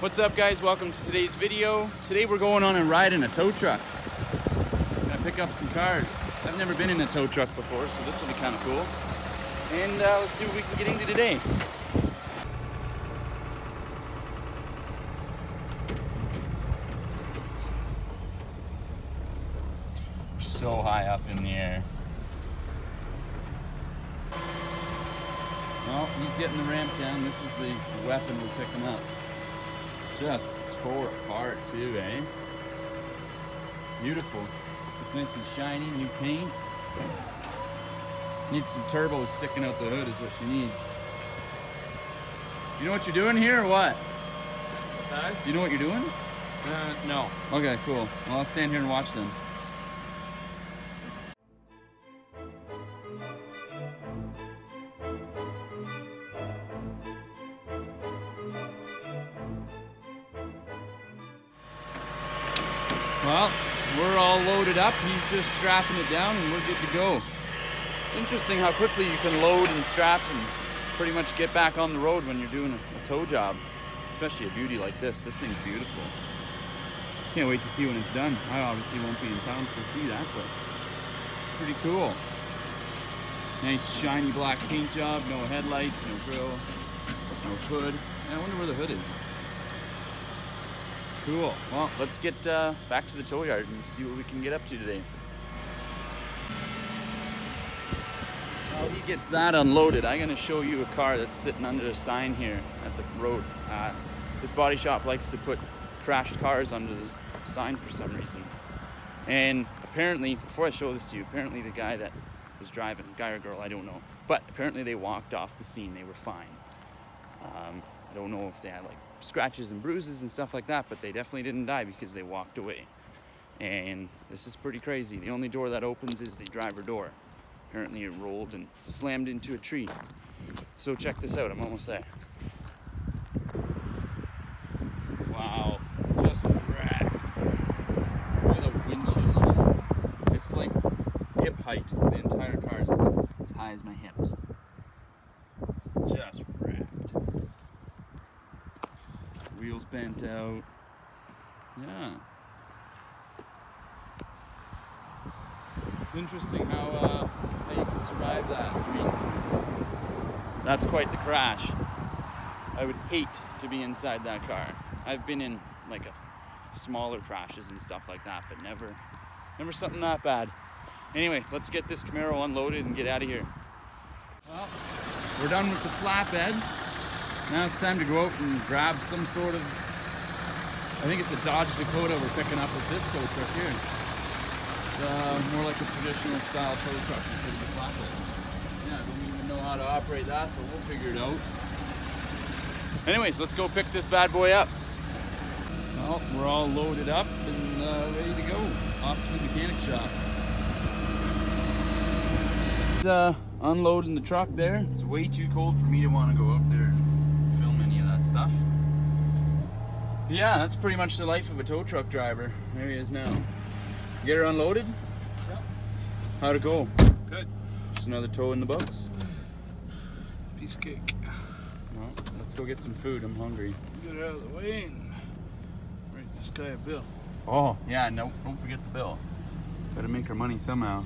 What's up, guys? Welcome to today's video. Today we're going on a ride in a tow truck. I'm gonna pick up some cars. I've never been in a tow truck before, so this will be kind of cool. And let's see what we can get into today. We're so high up in the air. Well, he's getting the ramp down. This is the weapon we're picking up. Just tore apart too, eh? Beautiful. It's nice and shiny, new paint. Needs some turbos sticking out the hood is what she needs. You know what you're doing here or what? What's that? Do you know what you're doing? No. Okay, cool. Well, I'll stand here and watch them. Well, we're all loaded up. He's just strapping it down and we're good to go. It's interesting how quickly you can load and strap and pretty much get back on the road when you're doing a tow job, especially a beauty like this. This thing's beautiful. Can't wait to see when it's done. I obviously won't be in town to see that, but it's pretty cool. Nice shiny black paint job, no headlights, no grill, no hood. I wonder where the hood is. Cool. Well, let's get back to the tow yard and see what we can get up to today. While he gets that unloaded, I'm going to show you a car that's sitting under a sign here at the road. This body shop likes to put crashed cars under the sign for some reason. And apparently, before I show this to you, apparently the guy that was driving, guy or girl, I don't know, but apparently they walked off the scene. They were fine. I don't know if they had like scratches and bruises and stuff like that, but they definitely didn't die because they walked away. And this is pretty crazy. The only door that opens is the driver door. Apparently it rolled and slammed into a tree. So check this out, I'm almost there. Wow, just cracked. With a windshield on. It's like hip height. The entire car's as high as my hips. Just cracked. Wheels bent out. Yeah. It's interesting how you can survive that. I mean, that's quite the crash. I would hate to be inside that car. I've been in like smaller crashes and stuff like that, but never something that bad. Anyway, let's get this Camaro unloaded and get out of here. Well, we're done with the flatbed. Now it's time to go out and grab some sort of, I think it's a Dodge Dakota we're picking up with this tow truck here. It's more like a traditional style tow truck instead of a flatbed. Yeah, I don't even know how to operate that, but we'll figure it out. Anyways, let's go pick this bad boy up. Well, we're all loaded up and ready to go. Off to the mechanic shop. It's unloading the truck there. It's way too cold for me to want to go out there. Stuff. Yeah, that's pretty much the life of a tow truck driver. There he is now. Get her unloaded? Yep. How'd it go? Good. Just another tow in the books. Piece of cake. Well, let's go get some food. I'm hungry. Get it out of the way and write this guy a bill. Oh, yeah, no, don't forget the bill. Gotta make her money somehow.